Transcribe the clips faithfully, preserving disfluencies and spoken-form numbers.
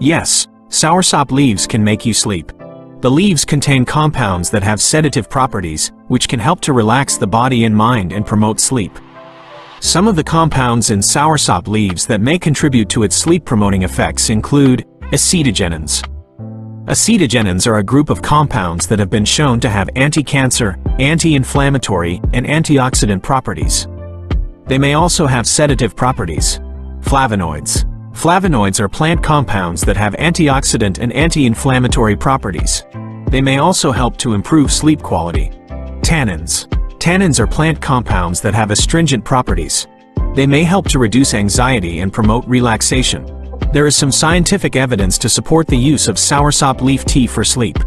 Yes, soursop leaves can make you sleep. The leaves contain compounds that have sedative properties, which can help to relax the body and mind and promote sleep. Some of the compounds in soursop leaves that may contribute to its sleep-promoting effects include acetogenins. Acetogenins are a group of compounds that have been shown to have anti-cancer, anti-inflammatory, and antioxidant properties. They may also have sedative properties. Flavonoids. Flavonoids are plant compounds that have antioxidant and anti-inflammatory properties. They may also help to improve sleep quality. Tannins. Tannins are plant compounds that have astringent properties. They may help to reduce anxiety and promote relaxation. There is some scientific evidence to support the use of soursop leaf tea for sleep.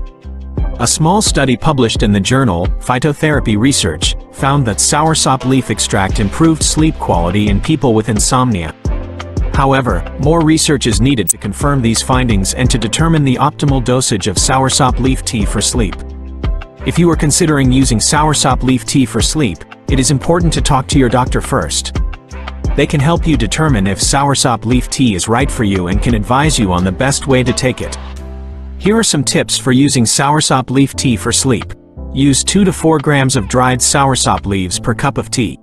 A small study published in the journal Phytotherapy Research found that soursop leaf extract improved sleep quality in people with insomnia. However, more research is needed to confirm these findings and to determine the optimal dosage of soursop leaf tea for sleep. If you are considering using soursop leaf tea for sleep, it is important to talk to your doctor first. They can help you determine if soursop leaf tea is right for you and can advise you on the best way to take it. Here are some tips for using soursop leaf tea for sleep. Use two to four grams of dried soursop leaves per cup of tea.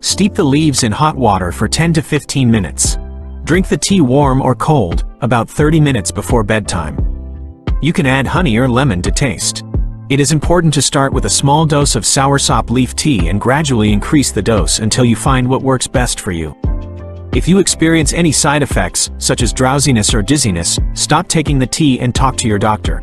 Steep the leaves in hot water for ten to fifteen minutes. Drink the tea warm or cold, about thirty minutes before bedtime. You can add honey or lemon to taste. It is important to start with a small dose of soursop leaf tea and gradually increase the dose until you find what works best for you. If you experience any side effects, such as drowsiness or dizziness, stop taking the tea and talk to your doctor.